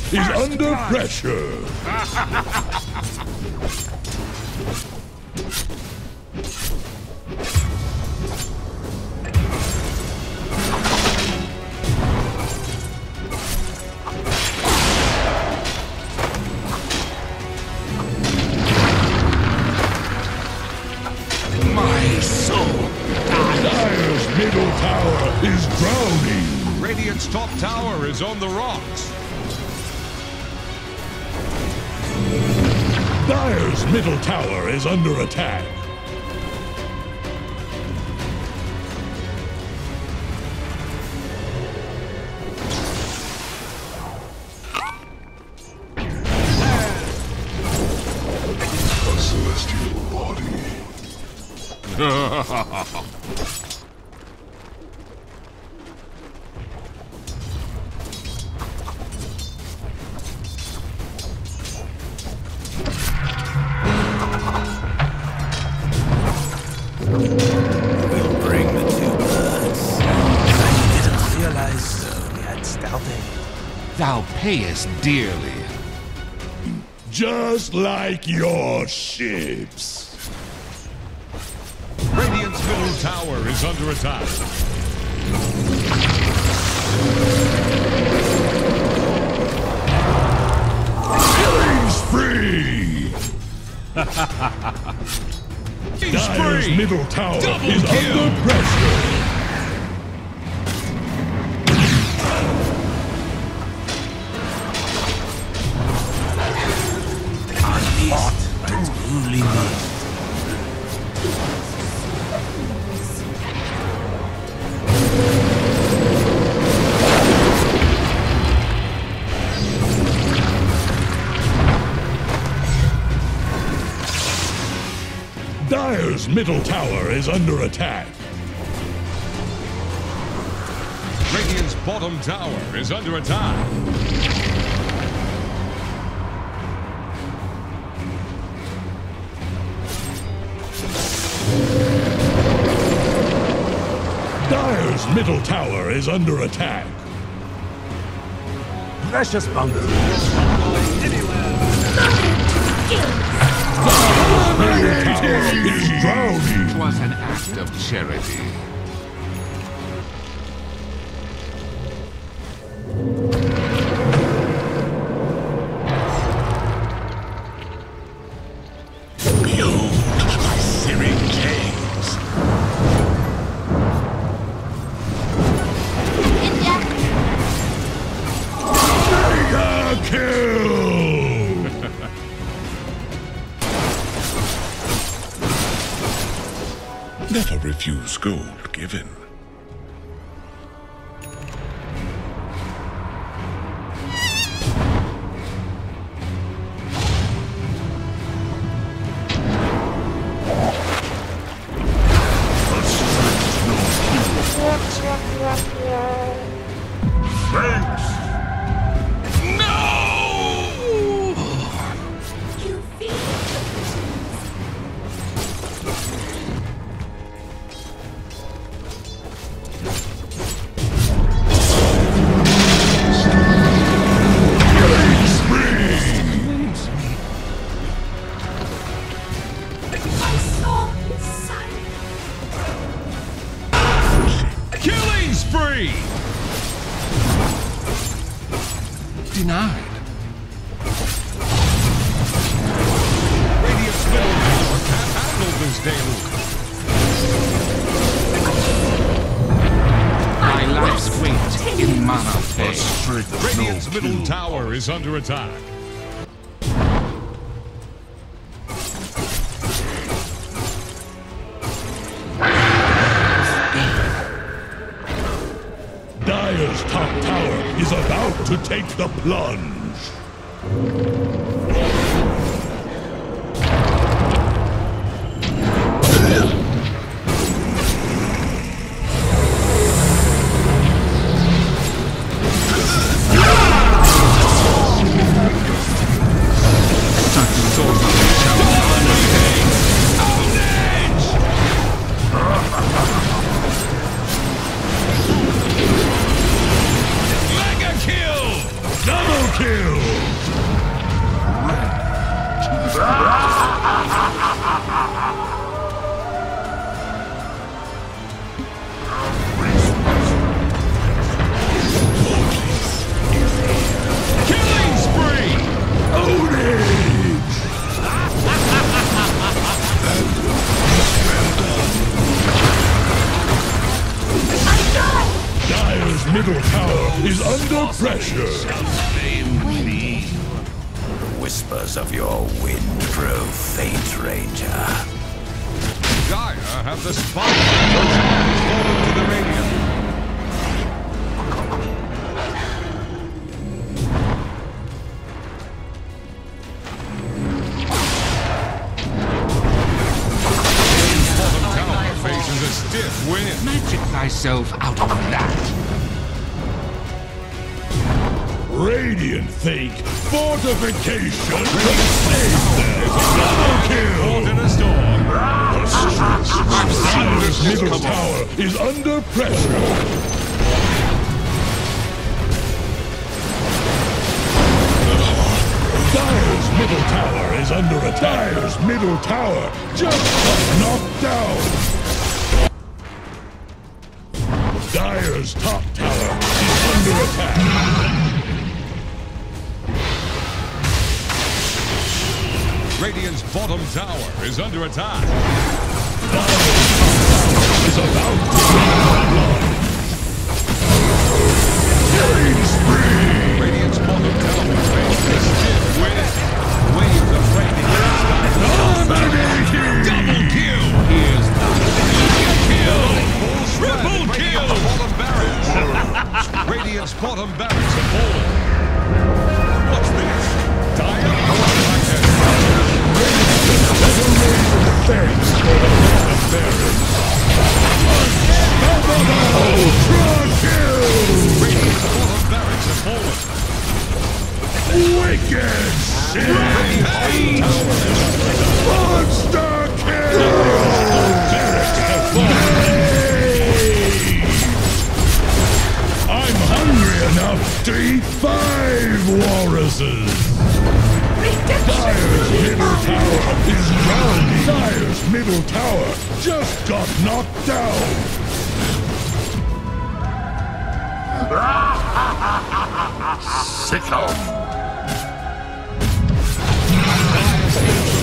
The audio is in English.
tower is under pressure. My soul. Dyer's middle tower is drowning. Radiant's top tower is on the rocks. Dire's middle tower is under attack. A celestial body. Thou payest dearly. Just like your ships. Radiant's middle tower is under attack. Killing's free! Dyer's middle tower is under pressure. Dyer's middle tower is under attack. Radiant's bottom tower is under attack. Dyer's middle tower is under attack. Precious bunker. Dyer's middle tower is drowning. It was an act of charity. Never refuse gold given. Denied. Radiant's middle tower can't handle this day. My life's weight in mana pay. Radiant's middle tower is under attack. Dyer's top tower is about to take the plunge. Kill! middle tower is under pressure. Wait. Whispers of your wind grow faint, Ranger. Gaia have the spotlight fallen to the radiant. Magic thyself out of that. Radiant think fortification can save them. Double kill. In a storm. The middle tower is under pressure. Dire's middle tower is under attack. Dire's middle tower just knocked down. Dire's top tower is under attack. Radiant's bottom tower is under attack. Dire's top tower is about to be blown. Killing spree! Radiant's bottom tower is stiff with waves of fading. Double kill! Here's the mega kill! Triple kill! Radiant's bottom barracks have fallen. What's this? Dire Radiant's bottom barracks have fallen. Wicked shit! Monster kill! Enough to eat 5 walruses! Dire's middle tower is drowning! Dire's middle tower just got knocked down! Sick 'em!